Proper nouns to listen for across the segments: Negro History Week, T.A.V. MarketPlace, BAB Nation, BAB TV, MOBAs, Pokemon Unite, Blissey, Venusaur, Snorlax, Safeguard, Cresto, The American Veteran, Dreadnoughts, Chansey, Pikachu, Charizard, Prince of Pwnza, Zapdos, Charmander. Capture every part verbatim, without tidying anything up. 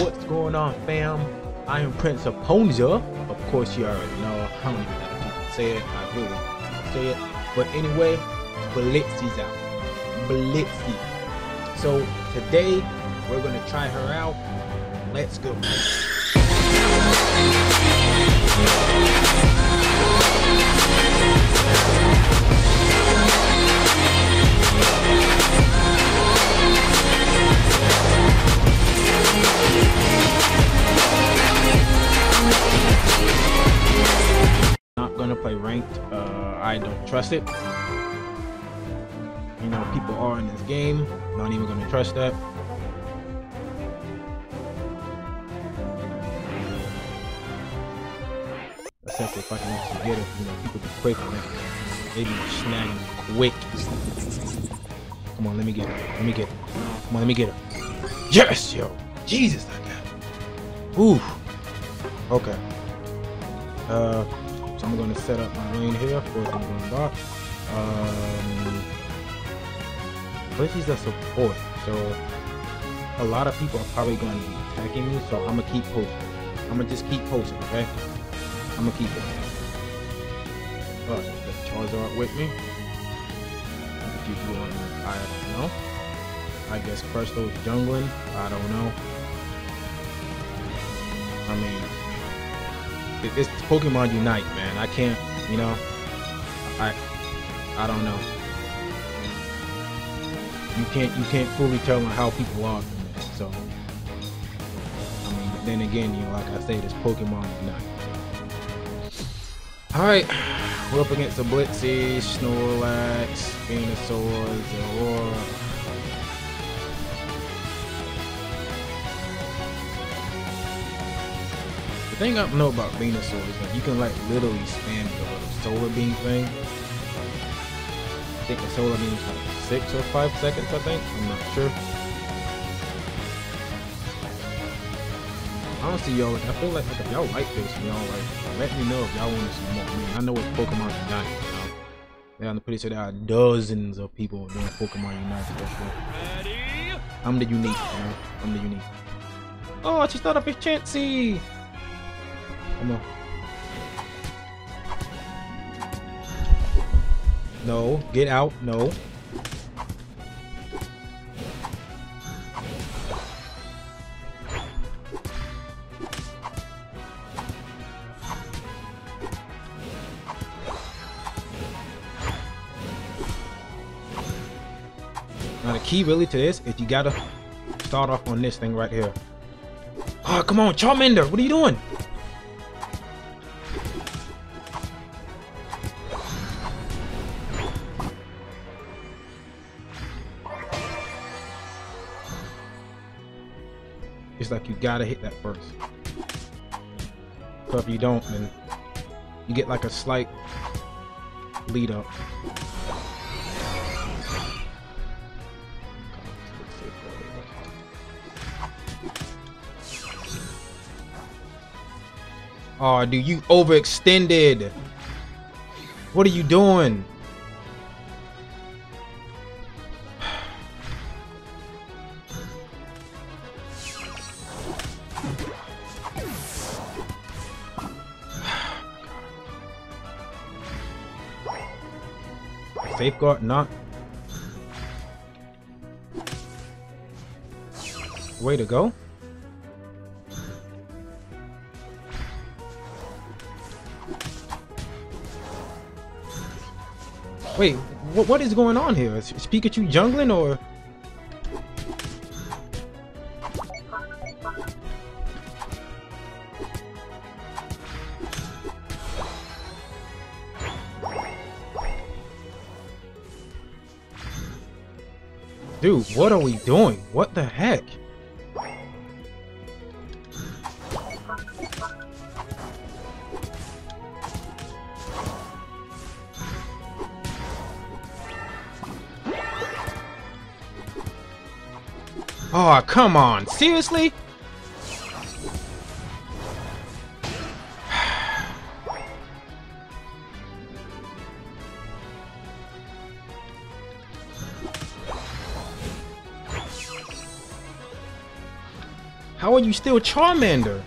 What's going on, fam? I am Prince of Pwnza. Of course, you already know. I don't even have to say it. I really don't say it. But anyway, Blissey's out. Blissey. So today, we're going to try her out. Let's go. Not gonna play ranked. Uh, I don't trust it. You know, people are in this game. Not even gonna trust that. Except if I can actually get it, you know, people be quick on it. They be snagging quick. Come on, let me get her. Let me get her. Come on, let me get her. Yes, yo! Jesus, I got it. Ooh. Okay. Uh, so I'm going to set up my lane here. Of course, I'm going to block. Um, Blissey's a support, so a lot of people are probably going to be attacking me, so I'm going to keep posting. I'm going to just keep posting, okay? I'm gonna keep it. Alright, the Charizard with me. If you do want to, I don't know. I guess Cresto is jungling. I don't know. I mean, it's Pokemon Unite, man. I can't, you know. I, I don't know. You can't, you can't fully tell me how people are from this. So, I mean, but then again, you know, like I say, this Pokemon Unite. Alright, we're up against the Blissey, Snorlax, Venusaur, Aurora. The thing I don't know about Venusaur is that you can like literally spam the little solar beam thing. I think the solar beam is like six or five seconds, I think. I'm not sure. Honestly, yo, I feel like if y'all like this, y'all like, let me know if y'all want to see more. I mean, I know it's Pokemon Unite, you know. Yeah, I'm pretty sure there are dozens of people doing Pokemon Unite. Ready? I'm the unique, you know? I'm the unique. Oh, she started up with Chansey! Come on. No, get out, no. Now the key really to this is you gotta start off on this thing right here. Ah, oh, come on, Charmander, what are you doing? It's like you gotta hit that first. So if you don't, then you get like a slight lead up. Aw, oh, dude, you overextended. What are you doing? Safeguard, not. Way to go. Wait, what what is going on here? Is, is Pikachu jungling or? Dude, what are we doing? What the heck? Oh, come on. Seriously? How are you still Charmander?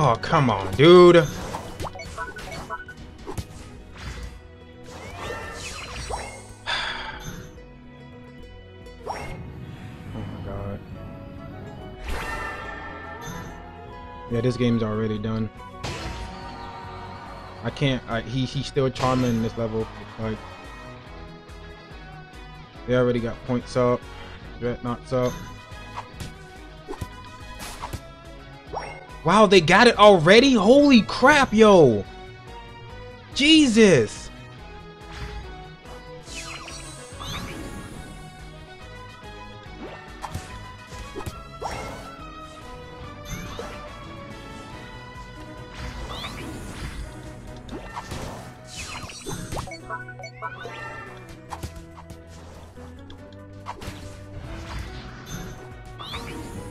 Oh, come on, dude. Oh my god. Yeah, this game's already done. I can't, I, he, he's still charming in this level. Like, they already got points up, Dreadnoughts up. Wow, they got it already? Holy crap, yo! Jesus!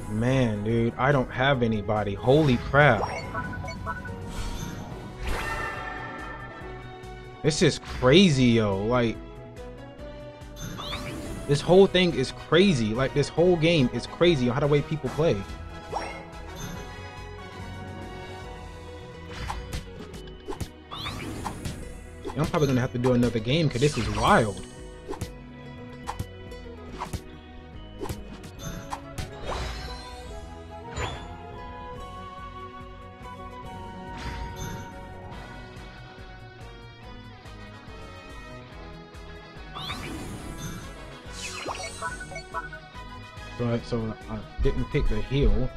Man, dude, I don't have anybody. Holy crap. This is crazy, yo. Like, this whole thing is crazy. Like, this whole game is crazy on how the way people play. I'm probably gonna have to do another game because this is wild. Right, so I didn't pick the heal.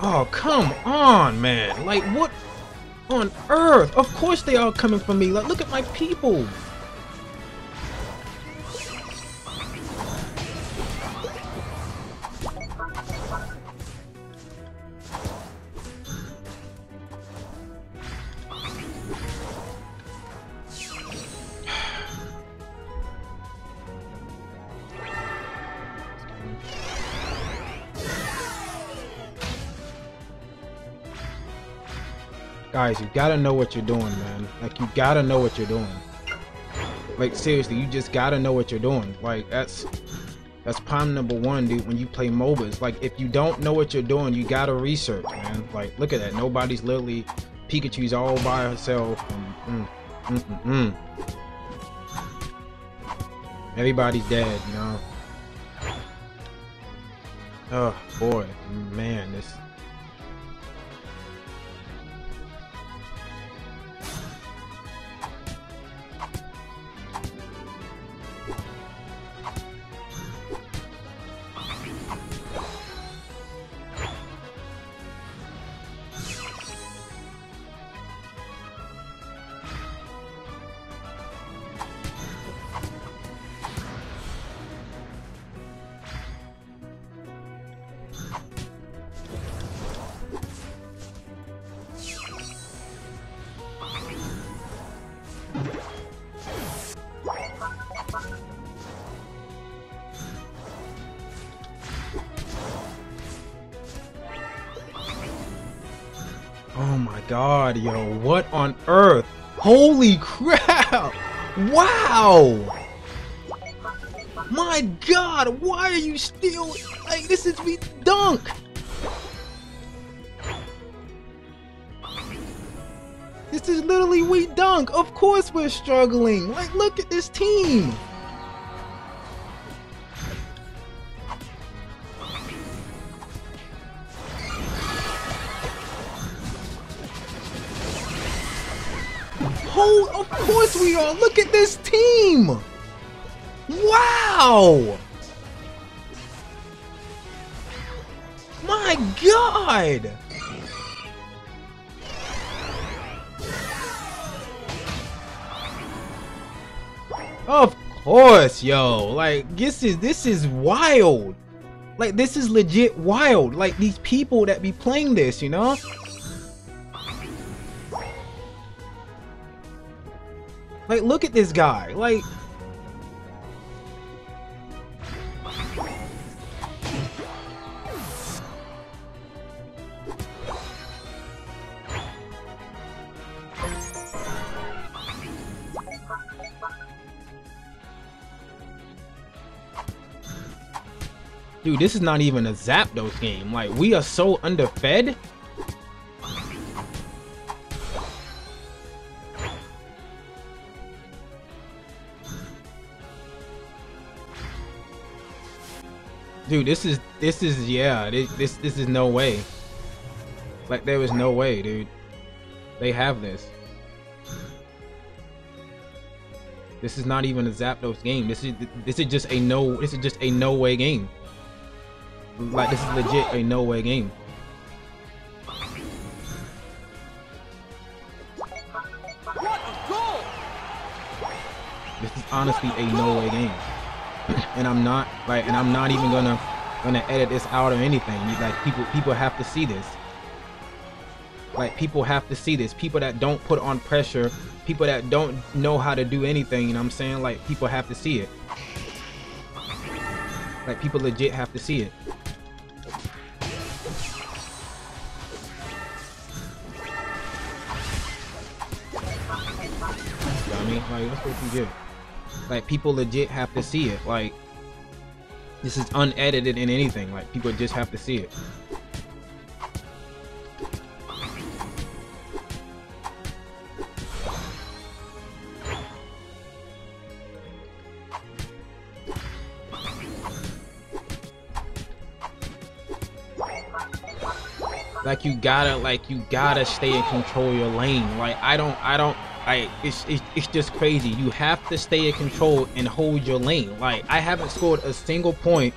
Oh, come on, man. Like, what on earth? Of course they are coming for me. Like, look at my people. Guys, you gotta know what you're doing, man. Like, you gotta know what you're doing. Like, seriously, you just gotta know what you're doing. Like, that's that's prime number one, dude, when you play MOBAs. Like, if you don't know what you're doing, you gotta research, man. Like, look at that. Nobody's literally... Pikachu's all by herself. And, mm, mm, mm, mm. Everybody's dead, you know? Oh, boy. Man, this... Oh my god, yo, what on earth? Holy crap! Wow! My god, why are you still... Like, this is me dunk! This is literally we dunk. Of course we're struggling. Like, look at this team. Oh, of course we are. Look at this team. Wow. My God. Of course, yo. Like, this is this is wild. Like, this is legit wild. Like, these people that be playing this, you know? Like, look at this guy. Like, dude, this is not even a Zapdos game. Like, we are so underfed. Dude, this is this is yeah, this this this is no way. Like, there is no way, dude. They have this. This is not even a Zapdos game. This is this is just a no this is just a no way game. Like, this is legit a no-way game. What a goal! This is honestly a no-way game, and I'm not like, and I'm not even gonna gonna edit this out or anything. Like, people people have to see this. Like, people have to see this. People that don't put on pressure, people that don't know how to do anything. You know what I'm saying? Like, people have to see it. Like, people legit have to see it. Like, that's what you get. Like, people legit have to see it. Like, this is unedited in anything. Like, people just have to see it. Like, you gotta, like, you gotta stay and control your lane. Like, I don't, I don't. Like, it's, it's, it's just crazy. You have to stay in control and hold your lane. Like, I haven't scored a single point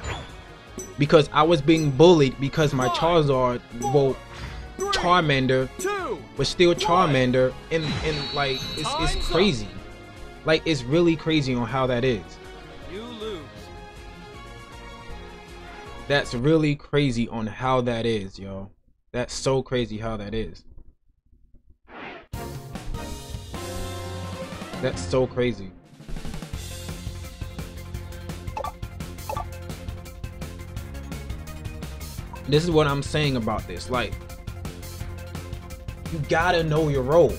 because I was being bullied because my Charizard, well, Charmander, was still Charmander. And, and like, it's, it's crazy. Like, it's really crazy on how that is. That's really crazy on how that is, yo. That's so crazy how that is. That's so crazy. This is what I'm saying about this. Like, you gotta know your role.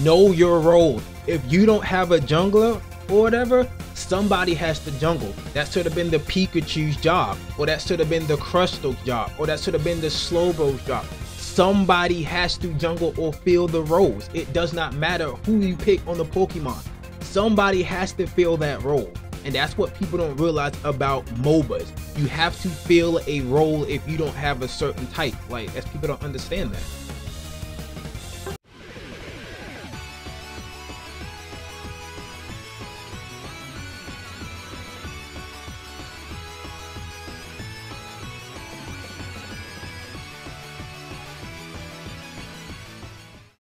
Know your role. If you don't have a jungler or whatever, somebody has to jungle. That should have been the Pikachu's job, or that should have been the Cresto's job, or that should have been the Slowbro's job. Somebody has to jungle or fill the roles. It does not matter who you pick on the Pokemon. Somebody has to fill that role. And that's what people don't realize about MOBAs. You have to fill a role if you don't have a certain type. Like, as people don't understand that.